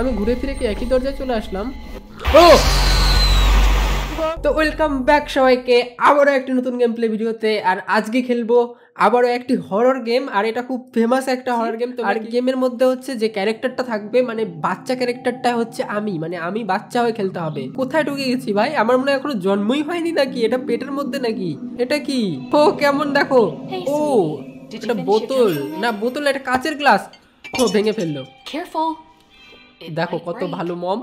আমি ঘুরে ফিরে কি একই দরজায় চলে আসলাম। ও তো ওয়েলকাম ব্যাক সবাইকে আবারও একটি নতুন গেম প্লে ভিডিওতে। আর আজকে খেলবো আবারও একটি হরর গেম, আর এটা খুব ফেমাস একটা হরর গেম। তো আর গেমের মধ্যে হচ্ছে যে ক্যারেক্টারটা থাকবে, মানে বাচ্চা ক্যারেক্টারটা হচ্ছে আমি, মানে আমি বাচ্চা হয়ে খেলতে হবে। কোথায় ঢুকে গেছি ভাই, আমার মনে হয় এখনো জন্মই হয়নি নাকি, এটা পেটের মধ্যে নাকি, এটা কি? ও কেমন দেখো, ও এটা বোতল না, বোতল এটা কাচের গ্লাস। ও ভেঙে ফেললো, দেখো কত ভালো মম।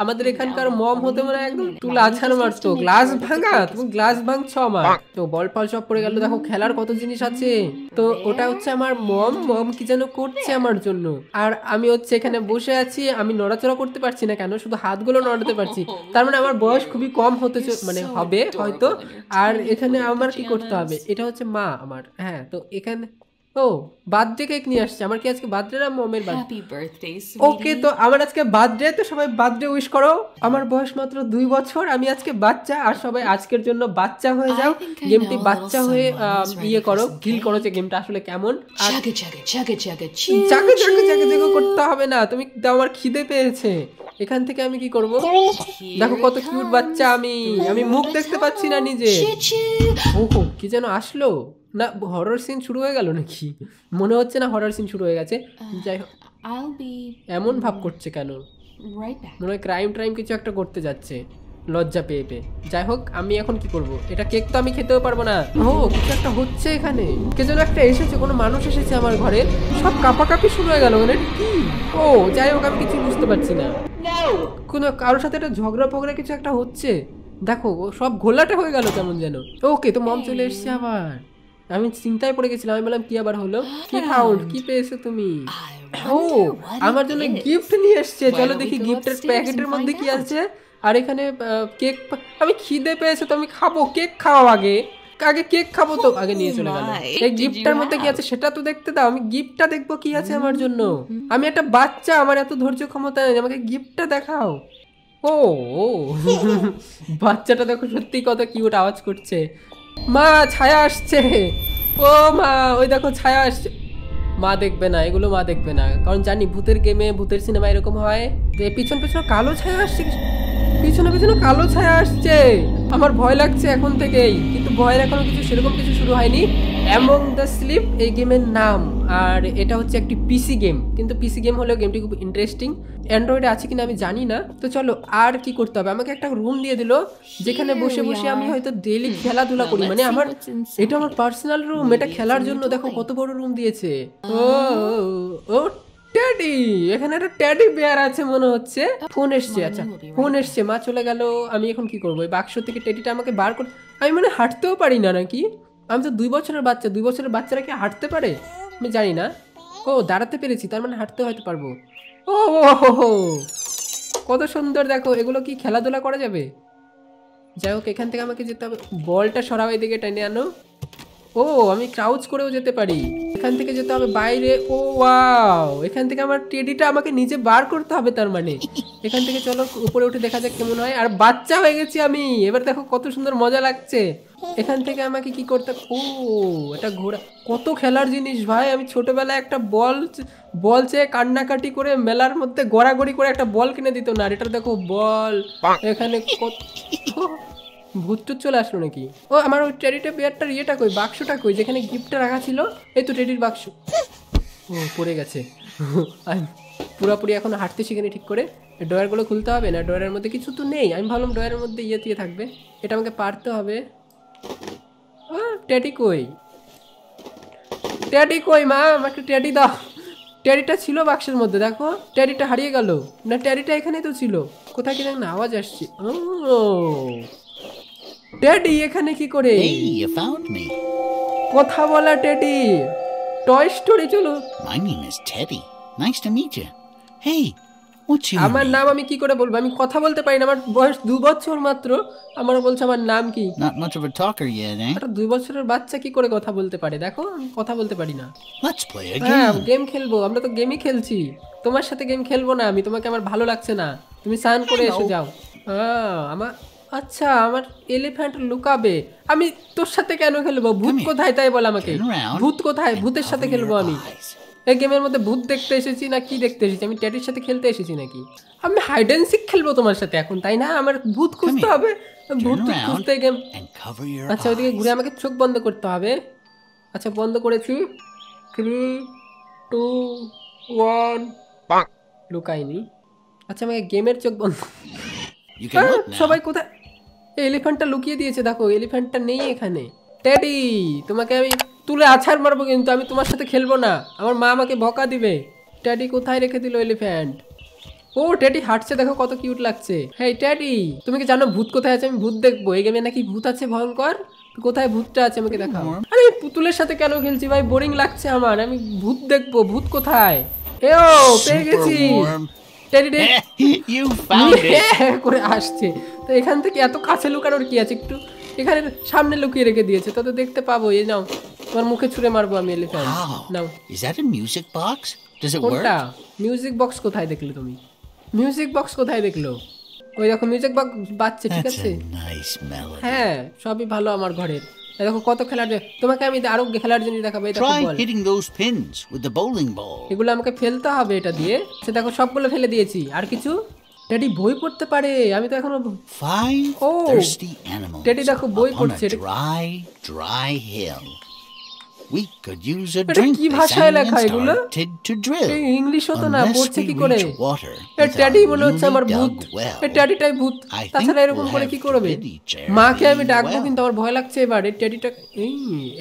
আমাদের এখানকার মম হতে মানে একদম তুলা আছাড় মারতো। গ্লাস ভাঙা, তুমি গ্লাস ভাঙছো আমার। তো বল ফল সব পড়ে গেল, দেখো খেলার কত জিনিস আছে। তো ওটা হচ্ছে আমার মম। মম কি যেন করছে আমার জন্য, আর আমি হচ্ছে এখানে বসে আছি। আমি নড়াচড়া করতে পারছি না কেন, শুধু হাতগুলো নড়াতে পারছি। তার মানে আমার বয়স খুবই কম হতে মানে হবে হয়তো। আর এখানে আমার কি করতে হবে, এটা হচ্ছে মা আমার। হ্যাঁ, তো এখানে ও বার্থডে কেক নিয়ে আসছে আমার। কি আজকে বার্থডে না মমের বার্থডে? ওকে, তো আমার আজকে বার্থডে, তো সবাই বার্থডে উইশ করো। আমার বয়স মাত্র 2 বছর, আমি আজকে বাচ্চা। আর সবাই আজকের জন্য বাচ্চা হয়ে যাও, গেমটি বাচ্চা হয়ে ইয়ে করো, ফিল করো যে গেমটা আসলে কেমন। জাগে জাগে জাগে জাগে জাগে জাগে জাগে জাগে করতে হবে না, তুমি দাও, আমার খিদে পেয়েছে। এখান থেকে আমি কি করব, দেখো কত কিউট বাচ্চা আমি। আমি মুখ দেখতে পাচ্ছি না নিজে। ওহো কি যেন আসলো, না হরর সিন শুরু হয়ে গেল নাকি? মনে হচ্ছে না হরর সিন শুরু হয়ে গেছে। যাই হোক, এমন ভাব করছে কেন, মনে হয় ক্রাইম ট্রাইম কিছু একটা করতে যাচ্ছে লজ্জা পেয়ে পেয়ে। যাই হোক, আমি এখন কি করব, এটা কেক তো আমি খেতেও পারবো না। ও কিছু একটা হচ্ছে এখানে, কে যেন একটা এসেছে, কোনো মানুষ এসেছে আমার ঘরে। সব কাঁপাকাঁপি শুরু হয়ে গেল, মানে কি? ও যাই হোক, আমি কিছু বুঝতে পারছি না। কোনো কারোর সাথে একটা ঝগড়া ফগড়া কিছু একটা হচ্ছে, দেখো সব ঘোলাটে হয়ে গেল কেমন যেন। ওকে, তো মম চলে এসছে আবার। আমি চিন্তায় পড়ে গেছিলাম, আমি বললাম কি আবার হলো, কি ফাউল, কি পেয়েছো তুমি? ও আমার জন্য গিফট নিয়ে এসছে, চলো দেখি গিফটের প্যাকেটের মধ্যে কি আছে। আর এখানে কেক, আমি খিদে পেয়েছে তো আমি খাবো, কেক খাওয়া আগে, আগে কেক খাবো। তো আগে নিয়ে চলে গেল। এই গিফটটার মধ্যে কি আছে সেটা তো দেখতে দাও, আমি গিফটটা দেখবো কি আছে আমার জন্য। আমি একটা বাচ্চা, আমার এত ধৈর্য ক্ষমতা নেই, আমাকে গিফটটা দেখাও। ও বাচ্চাটা দেখো সত্যি কত কিউট, আওয়াজ করছে। মা ছায়া আসছে, ও মা ওই দেখো ছায়া আসছে। মা দেখবে না এগুলো, মা দেখবে না, কারণ জানি ভূতের গেমে ভূতের সিনেমা এরকম হয় যে পিছন পিছনে কালো ছায়া আসছে, পিছনে পিছনে কালো ছায়া আসছে। আমার ভয় লাগছে এখন থেকেই, কিন্তু ভয়ের এখনো কিছু সেরকম কিছু শুরু হয়নি। অ্যামং দ্য স্লিপ এই গেমের নাম, আর এটা হচ্ছে একটি পিসি গেম, কিন্তু পিসি গেম হলেও গেমটি খুব ইন্টারেস্টিং। অ্যান্ড্রয়েডে আছে কিনা আমি জানি না। তো চলো, আর কি করতে হবে, আমাকে একটা রুম দিয়ে দিল যেখানে বসে বসে আমি হয়তো ডেইলি খেলাধুলা করি, মানে আমার এটা আমার পার্সোনাল রুম, এটা খেলার জন্য। দেখো কত বড় রুম দিয়েছে। ও ও ট্যাডি, এখানে একটা ট্যাডি বিয়ার আছে মনে হচ্ছে। ফোন এসছে, আচ্ছা ফোন এসছে। মা চলে গেল, আমি এখন কি করবো? এই বাক্স থেকে ট্যাডিটা আমাকে বার করতে, আমি মানে হাঁটতেও পারি না নাকি? আমি তো 2 বছরের বাচ্চা, 2 বছরের বাচ্চারা কি হাঁটতে পারে? আমি জানি না। ও দাঁড়াতে পেরেছি, তার মানে হাঁটতে হয়তো পারবো। ও কত সুন্দর, দেখো এগুলো কি খেলাধুলা করা যাবে? যাই হোক, এখান থেকে আমাকে যেতে হবে, বলটা সরাও এদিকে টেনে আনো। ও আমি ক্রাউচ করেও যেতে পারি, এখান থেকে যেতে হবে বাইরে। ও ওয়াও, এখান থেকে আমার টেডিটা আমাকে নিজে বার করতে হবে, তার মানে এখান থেকে চলো উপরে উঠে দেখা যাক কেমন হয়। আর বাচ্চা হয়ে গেছি আমি এবার, দেখো কত সুন্দর মজা লাগছে। এখান থেকে আমাকে কি করতে? ও এটা ঘোড়া, কত খেলার জিনিস ভাই। আমি ছোটবেলায় একটা বল চেয়ে কান্নাকাটি করে মেলার মধ্যে গড়াগড়ি করে একটা বল কিনে দিত না। আর এটা দেখো বল, এখানে কত ভূতটুত চলে আসলো নাকি? ও আমার ওই টেডিটা বিয়ারটার ইয়েটা কই, বাক্সটা কই যেখানে গিফটটা রাখা ছিল? এই তো টেডির বাক্স। ও পড়ে গেছে। আমি পুরোপুরি এখন হাঁটতে শিখিনি ঠিক করে। ড্রয়ারগুলো খুলতে হবে না, ড্রয়ারের মধ্যে কিছু তো নেই। আমি ভাবলাম ড্রয়ারের মধ্যে ইয়ে দিয়ে থাকবে, এটা আমাকে পারতে হবে। ও টেডি কই, টেডি কই মা, আমাকে টেডি দাও। টেডিটা ছিল বাক্সের মধ্যে, দেখো টেডিটা হারিয়ে গেল। না টেডিটা এখানেই তো ছিল, কোথায় কিনা না আওয়াজ আসছে। ও টেডি এখানে কি করে? কথা বলা টেডি, টয় স্টোরি। চলো, আমার নাম আমি কি করে বলবো, আমি কথা বলতে পারি না, আমার বয়স 2 বছর মাত্র। আমার বলছে আমার নাম কি, 2 বছরের বাচ্চা কি করে কথা বলতে পারে? দেখো আমি কথা বলতে পারি না। হ্যাঁ গেম খেলবো, আমরা তো গেমই খেলছি। তোমার সাথে গেম খেলবো না আমি, তোমাকে আমার ভালো লাগছে না, তুমি স্নান করে এসে যাও। আমার আচ্ছা, আমার এলিফ্যান্ট লুকাবে। আমি তোর সাথে কেন খেলবো, ভূত কোথায় তাই বল আমাকে, ভূত কোথায়? ভূতের সাথে খেলবো আমি? गेमर मध्य भूत देखते ना कि देखते टैटर साथ खेलते ना कि हाइड एंड सीक खेलो तुम्हारे तई ना भूत खुजते हैं भूत खुजते गेम। अच्छा ओदिके घुरे चोख बंद करते हैं। अच्छा बंद कर 3, 2, 1 लुकायनी। अच्छा मैं गेमर चोख बंद सबाई कोथा एलिफेंट लुकिए दिए देखो एलिफेंट नहीं टैडी तुम्हें तुले आछाड़ मारबो किन्तु आमी तुम्हार साथे खेलबो ना आमार मा आमाके भोका दिबे। टैडी कोथाय रेखे दिल एलिफेंट? ओ टैडी हाटछे देखो कत किউট लागছে। हे टैडी তুমি কি জানো ভূত কোথায় আছে? আমি ভূত দেখবো এই গেমে নাকি ভূত আছে ভয়ঙ্কর। কোথায় ভূতটা আছে আমাকে দেখাও। আরে পুতুলের সাথে কেন খেলছি ভাই বোরিং লাগছে আমার। আমি ভূত দেখবো ভূত কোথায়? এও পেয়ে গেছি teddy day you found it করে আসছে তো এখান থেকে এত কাছে লুকানোর কি আছে একটু এখানে সামনে লুকিয়ে রেখে দিয়েছে তো দেখতে পাবো। এই নাও তোমার মুখে ছুঁড়ে মারবো আমি elephant now. Is that a music box? Does it work? Music box কোথায় দেখলে তুমি? মিউজিক বক্স কোথায় দেখলো? ওই দেখো মিউজিক বক্স বাজছে ঠিক আছে। Nice melody. হ্যাঁ সবই ভালো আমার ঘরের। দেখো কত খেলার তোমাকে আমি আরো খেলার জন্য দেখাবো। এই দেখো ball hitting those pins with the bowling ball. এগুলো আমাকে ফেলতে হবে এটা দিয়ে। সে দেখো সবগুলো ফেলে দিয়েছি আর কিছু। ট্যাডি বই পড়তে পারে আমি তো এখনো ও ট্যাডি দেখো বই পড়ছে। Dry hill we could use a drink কি ভাষায় লেখা এগুলো? এই ইংলিশও তো না পড়ছে কি করে? এ ট্যাডি বলে হচ্ছে আমার ভূত। এ ট্যাডিটাই ভূত তাছাড়া এরকম করে কি করবে? মাকে আমি ডাকবো কিন্তু আমার ভয় লাগছে এবার। এই ট্যাডিটা এই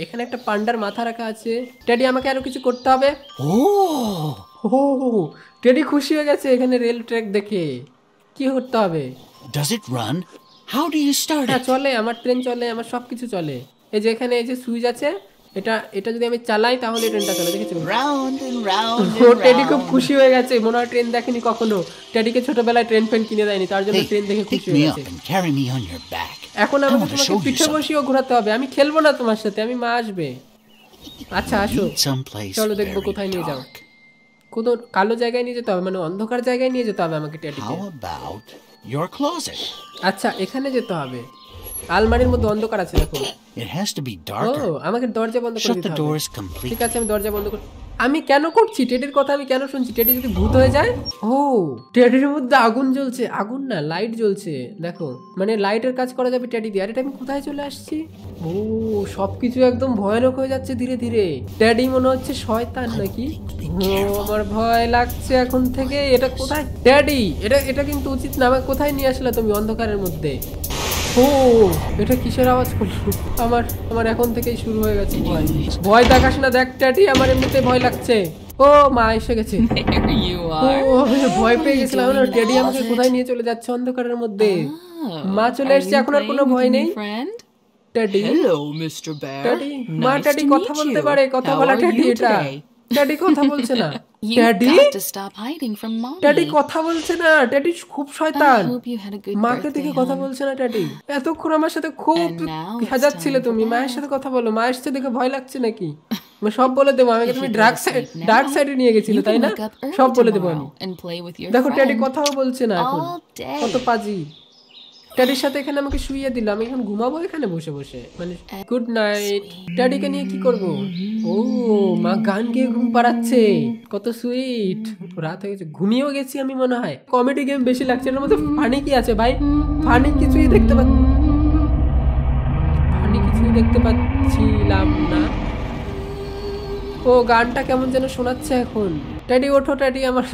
এখানে একটা পান্ডার মাথা রাখা আছে। ট্যাডি আমাকে আরো কিছু করতে হবে। ও ও ট্যাডি খুশি হয়ে গেছে এখানে রেল ট্র্যাক দেখে। কি করতে হবে? does it run? how do you start it? চলে আমার ট্রেন চলে আমার সবকিছু চলে। এই যে এখানে এই যে সুইচ আছে এটা এটা যদি আমি চালাই তাহলে ট্রেনটা চলে। দেখেছো রাউন্ড এন্ড রাউন্ড। ট্যাডি খুব খুশি হয়ে গেছে মনে হয় ট্রেন দেখেনি কখনো। ট্যাডিকে ছোটবেলায় ট্রেন ফ্যান কিনে দেয়নি তার জন্য ট্রেন দেখে খুশি হয়ে গেছে। এখন আমাকে তোমাকে পিঠে বসিয়ে ঘোরাতে হবে। আমি খেলবো না তোমার সাথে আমি মা আসবে। আচ্ছা আসো চলো দেখবো কোথায় নিয়ে যাও। কোনো কালো জায়গায় নিয়ে যেতে হবে মানে অন্ধকার জায়গায় নিয়ে যেতে হবে আমাকে ট্যাডিকে। আচ্ছা এখানে যেতে হবে আলমারির মধ্যে অন্ধকার আছে দেখো। it has to be darker ও আমাকে দরজা বন্ধ করতে হবে। ঠিক আছে আমি দরজা বন্ধ করি। আমি কেন করছি টেডির কথা আমি কেন শুনছি? টেডি যদি ভূত হয়ে যায়। ও টেডির মধ্যে আগুন জ্বলছে আগুন না লাইট জ্বলছে দেখো মানে লাইটের কাজ করা যাবে টেডি দিয়ে। আর এটা আমি কোথায় চলে আসছি? ও সবকিছু একদম ভয়ানক হয়ে যাচ্ছে ধীরে ধীরে। টেডি মনে হচ্ছে শয়তান নাকি? ও আমার ভয় লাগছে এখন থেকে। এটা কোথায় টেডি? এটা এটা কিন্তু উচিত না। আমাকে কোথায় নিয়ে আসলে তুমি অন্ধকারের মধ্যে? ও এটা কিসের আওয়াজ করলো? আমার আমার এখন থেকেই শুরু হয়ে গেছে ভয়। ভয় দেখাস না দেখ ট্যাডি আমার এমনিতে ভয় লাগছে। ও মা এসে গেছে। ও ভয় পেয়ে গেছিলাম না ট্যাডি আমাকে কোথায় নিয়ে চলে যাচ্ছে অন্ধকারের মধ্যে। মা চলে এসেছে এখন আর কোনো ভয় নেই। Teddy hello mister bear. Teddy মা ট্যাডি কথা বলতে পারে কথা বলা ট্যাডি এটা। ট্যাডি কথা বলছে না। ট্যাডি ট্যাডি কথা বলছে না। ট্যাডি খুব শয়তান মাকে দেখে কথা বলছে না। ট্যাডি এতক্ষণ আমার সাথে খুব হাজাচ্ছিলে তুমি। মায়ের সাথে কথা বলো। মা এসে দেখে ভয় লাগছে নাকি? আমি সব বলে দেবো। আমাকে তুমি ডার্ক সাইডে নিয়ে গেছিলে তাই না? সব বলে দেবো আমি। দেখো ট্যাডি কথাও বলছে না এখন। কত পাজি। ট্যাডির সাথে এখানে আমাকে শুইয়ে দিল। আমি এখন ঘুমাবো এখানে বসে বসে মানে গুড নাইট। ট্যাডিকে নিয়ে কি করব? ও মা গান গিয়ে ঘুম পাড়াচ্ছে কত সুইট। রাত হয়ে গেছে ঘুমিয়েও গেছি আমি মনে হয়। কমেডি গেম বেশি লাগছে এর মধ্যে। ফানি কি আছে ভাই? ফানি কিছুই দেখতে পাচ্ছি ফানি কিছুই দেখতে পাচ্ছিলাম না। ও গানটা কেমন যেন শোনাচ্ছে এখন। ট্যাডি ওঠো ট্যাডি আমার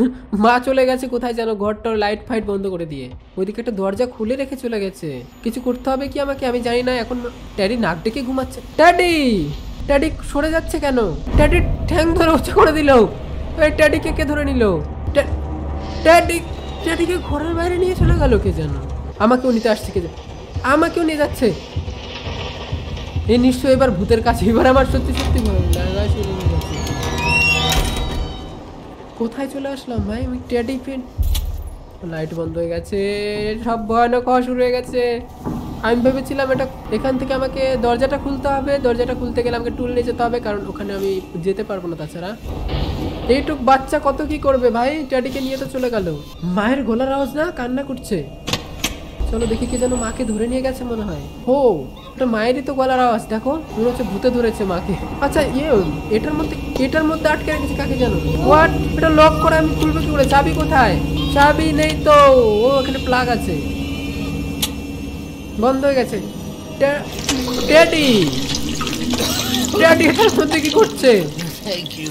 মা চলে গেছে কোথায় যেন ঘরটা লাইট ফাইট বন্ধ করে দিয়ে। ওইদিকে একটা দরজা খুলে রেখে চলে গেছে। কিছু করতে হবে কি আমাকে? আমি জানি না এখন। ট্যাডি নাক ডেকে ঘুমাচ্ছে। ট্যাডি ট্যাডি সরে যাচ্ছে কেন? ট্যাডি ঠ্যাং ধরে উঁচু করে দিল। ওই ট্যাডিকে কে ধরে নিল? ট্যাডি ট্যাডিকে ঘরের বাইরে নিয়ে চলে গেল কে যেন। আমাকেও নিতে আসছে কে যেন। আমাকেও নিয়ে যাচ্ছে। এই নিশ্চয়ই এবার ভূতের কাছে। এবার আমার সত্যি সত্যি ভয় লাগা। কোথায় চলে আসলাম ভাই আমি? ট্যাডি ফ্যান লাইট বন্ধ হয়ে গেছে সব ভয়ানক হওয়া শুরু হয়ে গেছে। আমি ভেবেছিলাম এটা এখান থেকে আমাকে দরজাটা খুলতে হবে। দরজাটা খুলতে গেলে আমাকে টুল নিয়ে যেতে হবে কারণ ওখানে আমি যেতে পারবো না তাছাড়া। এইটুক বাচ্চা কত কি করবে ভাই? ট্যাডিকে নিয়ে তো চলে গেল। মায়ের গলার আওয়াজ না কান্না করছে। चलो देखी कि जान माँ के धरे नहीं गए मन है मायर ही तो गलार आवाज़ देखो मन हम भूते धरे माँ के। अच्छा एटार मध्य आटके रेखे का जान व्हाट एट लक कर खुलबो कि करे चाबी कोथाय चाबी नहीं तो प्लाग आछे बंद हो गेছে টেডি টেডি এটার মধ্যে কি করছে थैंक यू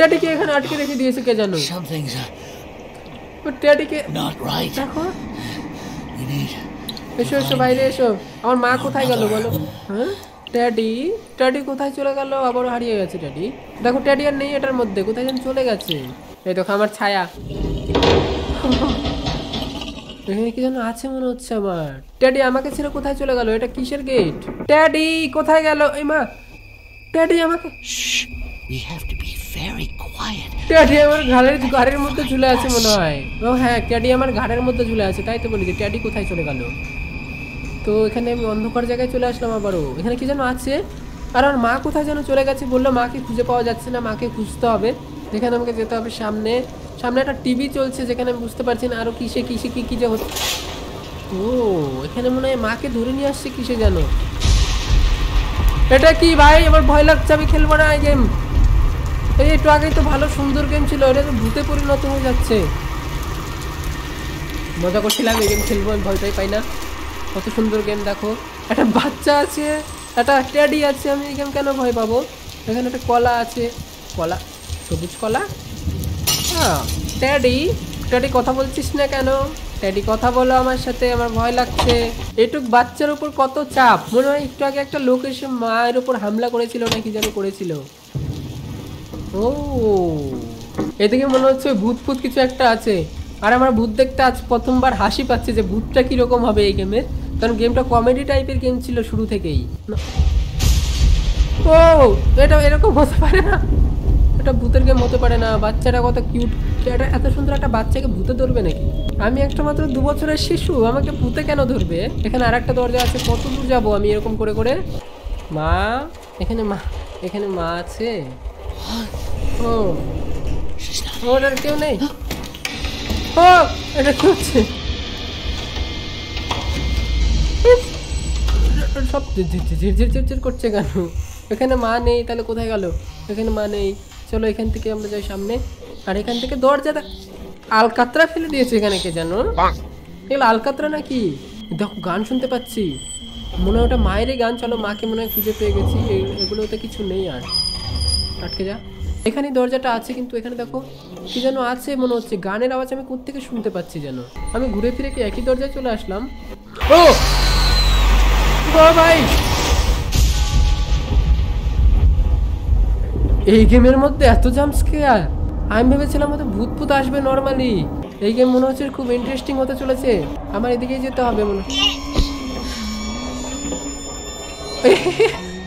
টেডি কে এখানে আটকে রেখে দিয়েছে কে জানো something's but টেডি কে not right দেখো you need এসো এসো বাইরে এসো আমার মা কোথায় গেল বলো হ্যাঁ টেডি টেডি কোথায় চলে গেল আবার হারিয়ে গেছে টেডি দেখো টেডি আর নেই এটার মধ্যে কোথায় যেন চলে গেছে এই দেখো আমার ছায়া अंधकार जगह चले आसलम माँ कोथाय जानो चले गेছে माँ के खुजे पाওয়া যাচ্ছে না माँ के খুঁজতে হবে যেখানে আমাকে যেতে হবে সামনে সামনে একটা টিভি চলছে যেখানে বুঝতে পারছি না আরো কিসে কিসে কি কি যে হচ্ছে ও এখানে মনে হয় মাকে ধরে নিয়ে আসছে কিসে জানো এটা কি ভাই আমার ভয় লাগছে আমি খেলবো না এই গেম এই একটু আগে তো ভালো সুন্দর গেম ছিল এটা তো ভূতে পরিণত হয়ে যাচ্ছে মজা করছিলাম এই গেম খেলবো আমি ভয়টাই পাই না কত সুন্দর গেম দেখো একটা বাচ্চা আছে একটা টেডি আছে আমি এই গেম কেন ভয় পাবো এখানে একটা কলা আছে কলা সবুজ কলা টেডি টেডি কথা বলছিস না কেন টেডি কথা বলো আমার সাথে আমার ভয় লাগছে এটুক বাচ্চার উপর কত চাপ মনে হয় একটু আগে একটা লোক এসে মায়ের উপর হামলা করেছিল না কি যেন করেছিল ও এদিকে মনে হচ্ছে ভূত ফুত কিছু একটা আছে আর আমার ভূত দেখতে আজ প্রথমবার হাসি পাচ্ছে যে ভূতটা কীরকম হবে এই গেমের কারণ গেমটা কমেডি টাইপের গেম ছিল শুরু থেকেই ও এটা এরকম হতে পারে না এটা ভূতের গেম হতে পারে না বাচ্চাটা কত কিউট এটা এত সুন্দর একটা বাচ্চাকে ভূতে ধরবে নাকি আমি একটা মাত্র 2 বছরের শিশু আমাকে ভূতে কেন ধরবে এখানে আরেকটা দরজা আছে কত দূর যাব আমি এরকম করে করে মা এখানে মা আছে ও ওর আর কেউ নেই ও এটা কি হচ্ছে সব ঝিরঝির ঝিরঝির করছে কেন এখানে মা নেই তাহলে কোথায় গেল এখানে মা নেই चलो एखान जाए सामने और एखान दरजा आलकतरा फेले दिए जान आलकतरा ना कि देखो गान सुनते मन वो मायर गान चलो माँ के मन खुजे पे गेगो तो किचू नहीं आटके जा एखने दरजाटा आछे किन्तु एखाने देखो कि जान आछे मन होच्छे गानेर आवाज़ आमी कोत्थेके के सुनते पाच्छि जानो आमी घुरे फिरे कि एकई दरजाय चले आसलाम ओ ओ भाई এই গেমের মধ্যে এত জাম্প স্কেয়ার আমি ভেবেছিলাম হয়তো ভূত ভূত আসবে নরমালি এই গেম মনে হচ্ছে খুব ইন্টারেস্টিং হতে চলেছে আমার এদিকেই যেতে হবে মনে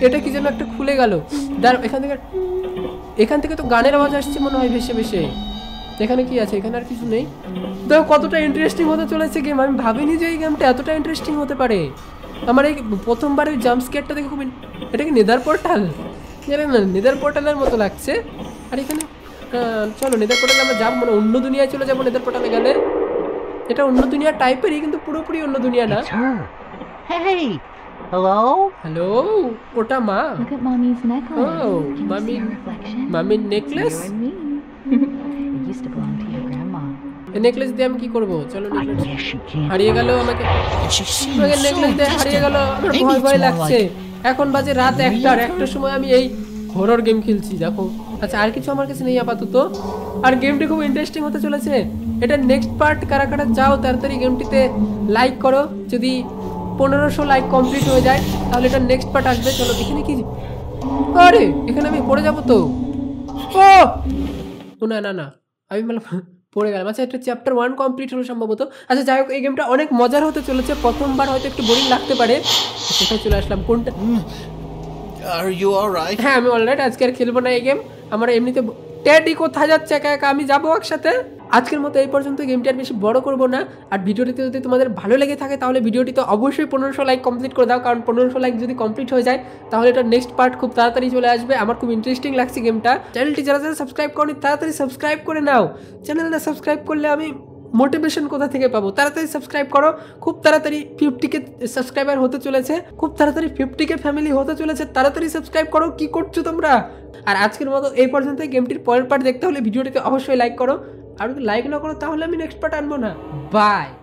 এটা কি যেন একটা খুলে গেল দাঁড়াও এখান থেকে তো গানের আওয়াজ আসছে মনে হয় ভেসে ভেসে এখানে কি আছে এখানে আর কিছু নেই দেখো কতটা ইন্টারেস্টিং হতে চলেছে গেম আমি ভাবিনি যে এই গেমটা এতটা ইন্টারেস্টিং হতে পারে আমার এই প্রথমবার এই জাম্প স্কেয়ারটা দেখে খুব এটা কি নেদার পোর্টাল জানেন না নেদার পোর্টালের মতো লাগছে আর এখানে চলো নেদার পোর্টালে আমরা যাব মানে অন্য দুনিয়ায় চলে যাব নেদার পোর্টালে গেলে এটা অন্য দুনিয়া টাইপেরই কিন্তু পুরোপুরি অন্য দুনিয়া না হেই হ্যালো হ্যালো ওটা মা মামি নেকলেস নেকলেস দিয়ে আমি কি করব চলো নেকলেস হারিয়ে গেল আমাকে নেকলেস দিয়ে হারিয়ে গেল আমার ভয় ভয় লাগছে এখন বাজে রাত 1টার সময় আমি এই হরর গেম খেলছি দেখো আচ্ছা আর কিছু আমার কাছে নেই আপাতত আর গেমটি খুব ইন্টারেস্টিং হতে চলেছে এটা নেক্সট পার্ট কারা কারা যাও তাড়াতাড়ি গেমটিতে লাইক করো যদি 1500 লাইক কমপ্লিট হয়ে যায় তাহলে এটা নেক্সট পার্ট আসবে চলো দেখি নাকি আরে এখানে আমি পড়ে যাব তো ও না না না আমি মানে পড়ে গেলাম আচ্ছা এটা চ্যাপ্টার 1 কমপ্লিট হলো সম্ভবত আচ্ছা যাই হোক এই গেমটা অনেক মজার হতে চলেছে প্রথমবার হয়তো একটু বোরিং লাগতে পারে সেটা চলে আসলাম কোনটা আর ইউ অলরাইট হ্যাঁ আমি অলরাইট আজকে আর খেলবো না এই গেম আমার এমনিতে টেডি কোথায় যাচ্ছে একা একা আমি যাবো একসাথে আজকের মতো এই পর্যন্ত গেমটি আর বেশি বড় করবো না আর ভিডিওটিতে যদি তোমাদের ভালো লেগে থাকে তাহলে ভিডিওটি তো অবশ্যই 1500 লাইক কমপ্লিট করে দাও কারণ 1500 লাইক যদি কমপ্লিট হয়ে যায় তাহলে এটা নেক্সট পার্ট খুব তাড়াতাড়ি চলে আসবে আমার খুব ইন্টারেস্টিং লাগছে গেমটা চ্যানেলটি যারা সাবস্ক্রাইব করনি তাড়াতাড়ি সাবস্ক্রাইব করে নাও চ্যানেলটা সাবস্ক্রাইব করলে আমি মোটিভেশন কোথা থেকে পাবো? তাড়াতাড়ি সাবস্ক্রাইব করো, খুব তাড়াতাড়ি 50k সাবস্ক্রাইবার হতে চলেছে, খুব তাড়াতাড়ি 50k ফ্যামিলি হতে চলেছে, তাড়াতাড়ি সাবস্ক্রাইব করো। কি করছো তোমরা? আর আজকের মতো এই পর্যন্ত। গেমটির পরের পার্ট দেখতে হলে ভিডিওটিকে অবশ্যই লাইক করো, আর লাইক না করো তাহলে আমি নেক্সট পার্ট আনবো না। বাই।